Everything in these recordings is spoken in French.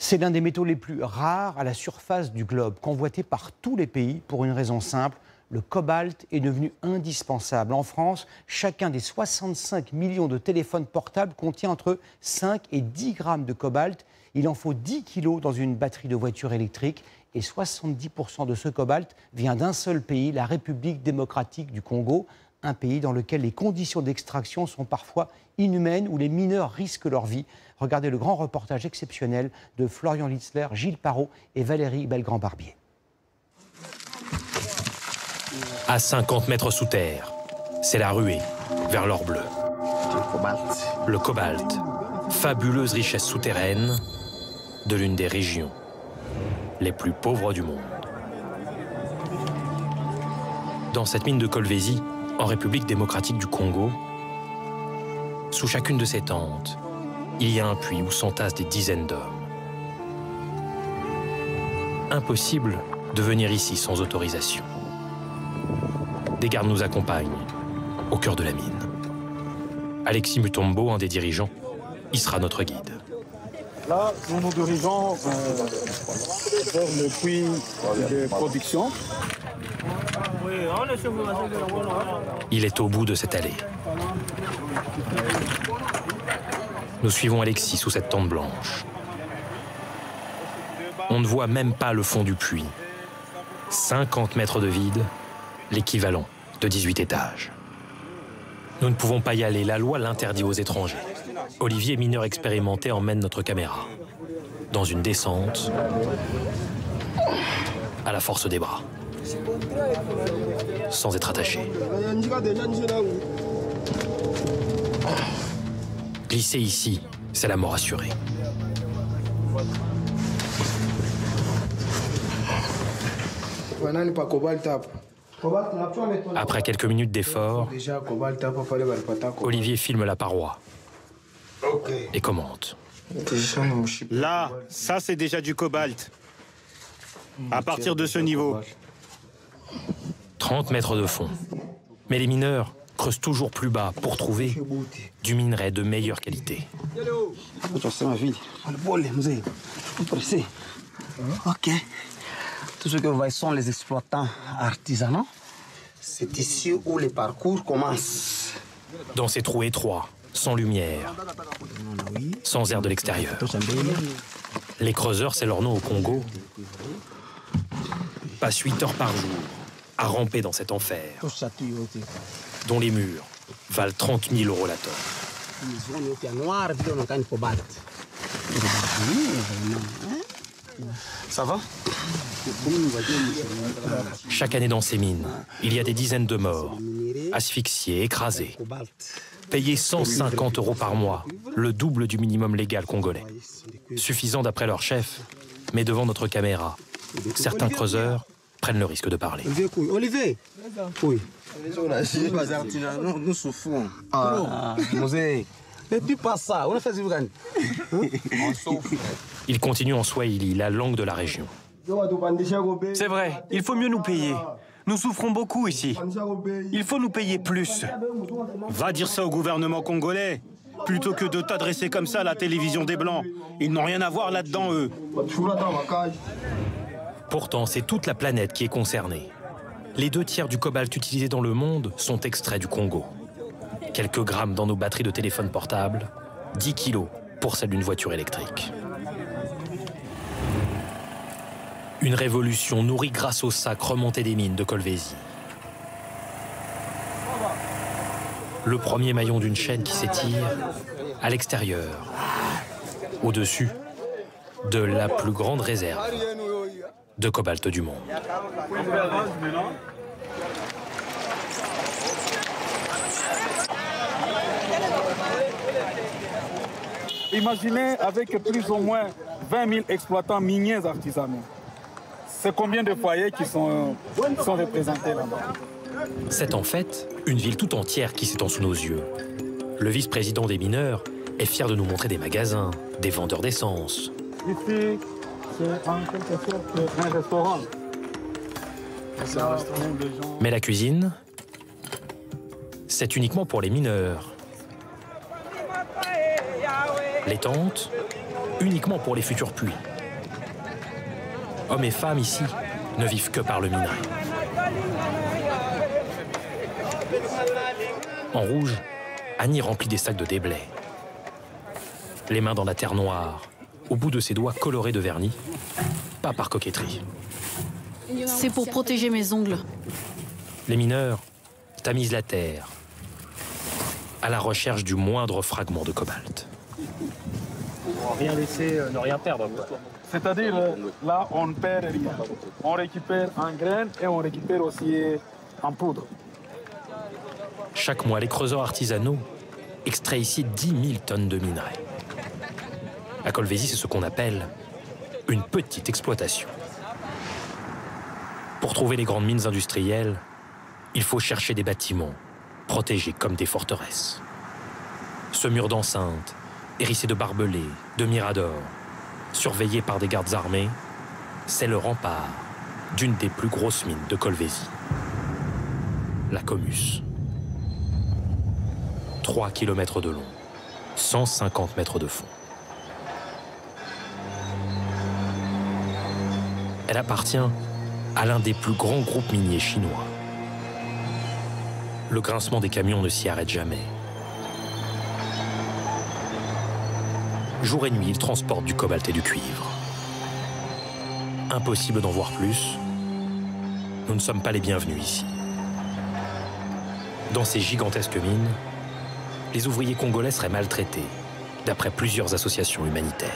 C'est l'un des métaux les plus rares à la surface du globe, convoité par tous les pays pour une raison simple. Le cobalt est devenu indispensable. En France, chacun des 65 millions de téléphones portables contient entre 5 et 10 grammes de cobalt. Il en faut 10 kilos dans une batterie de voiture électrique. Et 70% de ce cobalt vient d'un seul pays, la République démocratique du Congo, un pays dans lequel les conditions d'extraction sont parfois inhumaines, où les mineurs risquent leur vie. Regardez le grand reportage exceptionnel de Florian Litzler, Gilles Parot et Valérie Belgrand-Barbier. À 50 mètres sous terre, c'est la ruée vers l'or bleu. Le cobalt, fabuleuse richesse souterraine de l'une des régions les plus pauvres du monde. Dans cette mine de Kolwezi, en République démocratique du Congo, sous chacune de ces tentes, il y a un puits où s'entassent des dizaines d'hommes. Impossible de venir ici sans autorisation. Des gardes nous accompagnent au cœur de la mine. Alexis Mutombo, un des dirigeants, y sera notre guide. Là, nous nous dirigeons vers le puits de production. Il est au bout de cette allée. Nous suivons Alexis sous cette tente blanche. On ne voit même pas le fond du puits. 50 mètres de vide, l'équivalent de 18 étages. Nous ne pouvons pas y aller, la loi l'interdit aux étrangers. Olivier, mineur expérimenté, emmène notre caméra dans une descente à la force des bras, sans être attaché. Glisser ici, c'est la mort assurée. Après quelques minutes d'effort, Olivier filme la paroi et commente. Là, ça c'est déjà du cobalt, à partir de ce niveau. 30 mètres de fond. Mais les mineurs creusent toujours plus bas pour trouver du minerai de meilleure qualité. Ok. Tout ce que vous voyez sont les exploitants artisanaux. C'est ici où les parcours commencent. Dans ces trous étroits, sans lumière, sans air de l'extérieur. Les creuseurs, c'est leur nom au Congo, passent 8 heures par jour à ramper dans cet enfer, dont les murs valent 30 000 € la tonne. Ça va? Chaque année dans ces mines, il y a des dizaines de morts, asphyxiés, écrasés, payés 150 € par mois, le double du minimum légal congolais. Suffisant d'après leur chef, mais devant notre caméra, certains creuseurs prennent le risque de parler. Olivier, oui. Nous souffrons. Mosé. Ne dis pas ça, on a fait du gagne. Il continue en swahili, la langue de la région. C'est vrai, il faut mieux nous payer. Nous souffrons beaucoup ici. Il faut nous payer plus. Va dire ça au gouvernement congolais, plutôt que de t'adresser comme ça à la télévision des Blancs. Ils n'ont rien à voir là-dedans, eux. Pourtant, c'est toute la planète qui est concernée. Les 2 tiers du cobalt utilisé dans le monde sont extraits du Congo. Quelques grammes dans nos batteries de téléphone portable, 10 kilos pour celle d'une voiture électrique. Une révolution nourrie grâce au sac remonté des mines de Kolwezi. Le premier maillon d'une chaîne qui s'étire à l'extérieur, au-dessus de la plus grande réserve de cobalt du monde. Imaginez avec plus ou moins 20 000 exploitants miniers artisanaux. C'est combien de foyers qui sont représentés là-bas? C'est en fait une ville tout entière qui s'étend sous nos yeux. Le vice-président des mineurs est fier de nous montrer des magasins, des vendeurs d'essence. Ici, c'est en quelque sorte un restaurant. Mais la cuisine, c'est uniquement pour les mineurs. Les tentes, uniquement pour les futurs puits. Hommes et femmes ici ne vivent que par le minerai. En rouge, Annie remplit des sacs de déblais. Les mains dans la terre noire, au bout de ses doigts colorés de vernis, pas par coquetterie. C'est pour protéger mes ongles. Les mineurs tamisent la terre à la recherche du moindre fragment de cobalt. Rien laisser, ne rien perdre. C'est-à-dire, là, on ne perd rien. On récupère en graines et on récupère aussi en poudre. Chaque mois, les creuseurs artisanaux extraient ici 10 000 tonnes de minerais. À Kolwezi, c'est ce qu'on appelle une petite exploitation. Pour trouver les grandes mines industrielles, il faut chercher des bâtiments protégés comme des forteresses. Ce mur d'enceinte, hérissé de barbelés, de miradors, surveillé par des gardes armés, c'est le rempart d'une des plus grosses mines de Kolwezi, la Comus. 3 km de long, 150 mètres de fond. Elle appartient à l'un des plus grands groupes miniers chinois. Le grincement des camions ne s'y arrête jamais. Jour et nuit, ils transportent du cobalt et du cuivre. Impossible d'en voir plus. Nous ne sommes pas les bienvenus ici. Dans ces gigantesques mines, les ouvriers congolais seraient maltraités, d'après plusieurs associations humanitaires.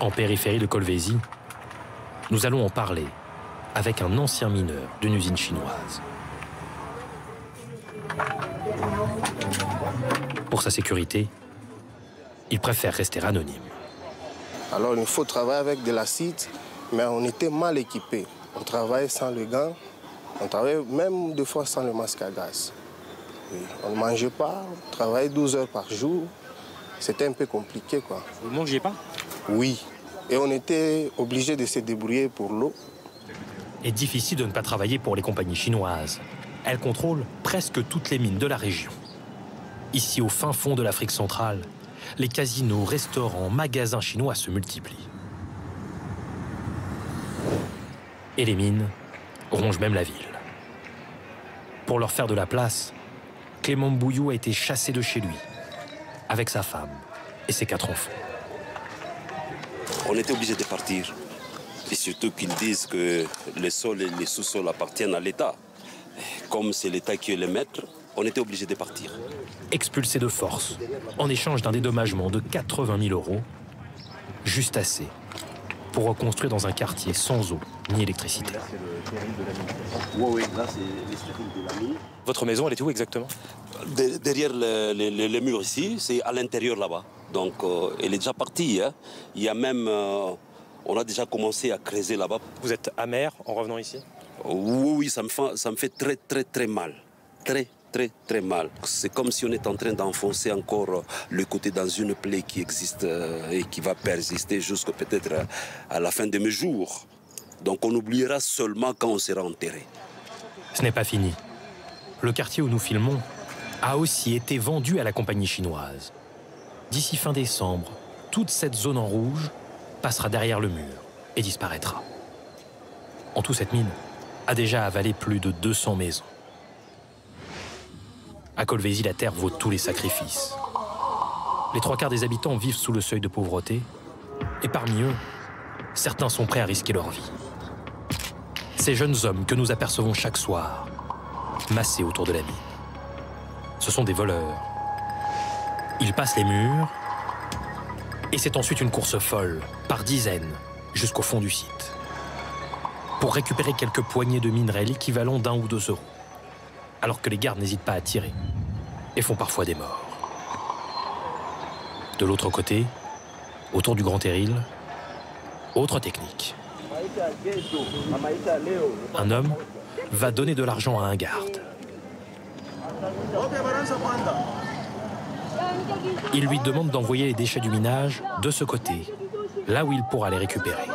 En périphérie de Kolwezi, nous allons en parler avec un ancien mineur d'une usine chinoise. Pour sa sécurité, il préfère rester anonyme. Alors il faut travailler avec de l'acide, mais on était mal équipés. On travaillait sans le gant, on travaillait même des fois sans le masque à gaz. Oui. On ne mangeait pas, on travaillait 12 heures par jour. C'était un peu compliqué, quoi. Vous ne mangez pas? Oui. Et on était obligés de se débrouiller pour l'eau. Il est difficile de ne pas travailler pour les compagnies chinoises. Elles contrôlent presque toutes les mines de la région. Ici, au fin fond de l'Afrique centrale, les casinos, restaurants, magasins chinois se multiplient. Et les mines rongent même la ville. Pour leur faire de la place, Clément Bouillou a été chassé de chez lui, avec sa femme et ses 4 enfants. On était obligé de partir. Et surtout qu'ils disent que les sols et les sous-sols appartiennent à l'État. Comme c'est l'État qui est le maître, on était obligé de partir. Expulsé de force, en échange d'un dédommagement de 80 000 €, juste assez pour reconstruire dans un quartier sans eau ni électricité. Là, c'est le terrible de la mine. Oui, là, c'est les terribles de la mine. Votre maison, elle était où exactement? Derrière les murs ici, c'est à l'intérieur là-bas. Donc, elle est déjà partie. Hein. Il y a même... on a déjà commencé à creuser là-bas. Vous êtes amer en revenant ici? Oui, ça me fait très, très, très mal. Très mal. C'est comme si on est en train d'enfoncer encore le côté dans une plaie qui existe et qui va persister jusqu'à peut-être à la fin de mes jours. Donc on oubliera seulement quand on sera enterré. Ce n'est pas fini. Le quartier où nous filmons a aussi été vendu à la compagnie chinoise. D'ici fin décembre, toute cette zone en rouge passera derrière le mur et disparaîtra. En tout, cette mine a déjà avalé plus de 200 maisons. À Kolwezi, la terre vaut tous les sacrifices. Les 3 quarts des habitants vivent sous le seuil de pauvreté, et parmi eux, certains sont prêts à risquer leur vie. Ces jeunes hommes que nous apercevons chaque soir, massés autour de la mine, ce sont des voleurs. Ils passent les murs, et c'est ensuite une course folle, par dizaines, jusqu'au fond du site, pour récupérer quelques poignées de minerais, l'équivalent d'un ou 2 €. Alors que les gardes n'hésitent pas à tirer et font parfois des morts. De l'autre côté, autour du Grand Éril, autre technique. Un homme va donner de l'argent à un garde. Il lui demande d'envoyer les déchets du minage de ce côté, là où il pourra les récupérer.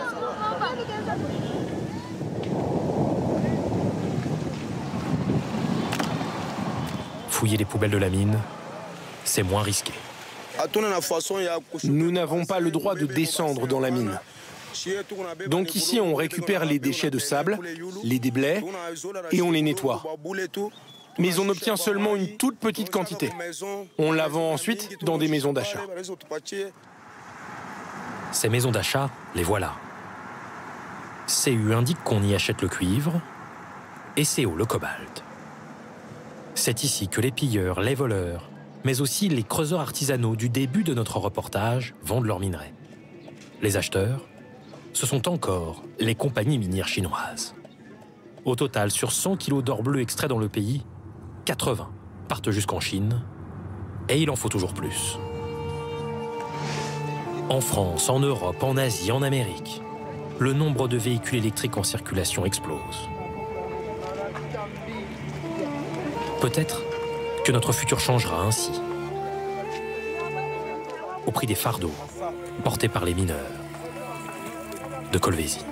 Fouiller les poubelles de la mine, c'est moins risqué. Nous n'avons pas le droit de descendre dans la mine. Donc ici, on récupère les déchets de sable, les déblaye et on les nettoie. Mais on obtient seulement une toute petite quantité. On la vend ensuite dans des maisons d'achat. Ces maisons d'achat, les voilà. CU indique qu'on y achète le cuivre et CO le cobalt. C'est ici que les pilleurs, les voleurs, mais aussi les creuseurs artisanaux du début de notre reportage vendent leurs minerais. Les acheteurs, ce sont encore les compagnies minières chinoises. Au total, sur 100 kilos d'or bleu extraits dans le pays, 80 partent jusqu'en Chine, et il en faut toujours plus. En France, en Europe, en Asie, en Amérique, le nombre de véhicules électriques en circulation explose. Peut-être que notre futur changera ainsi, au prix des fardeaux portés par les mineurs de Kolwezi.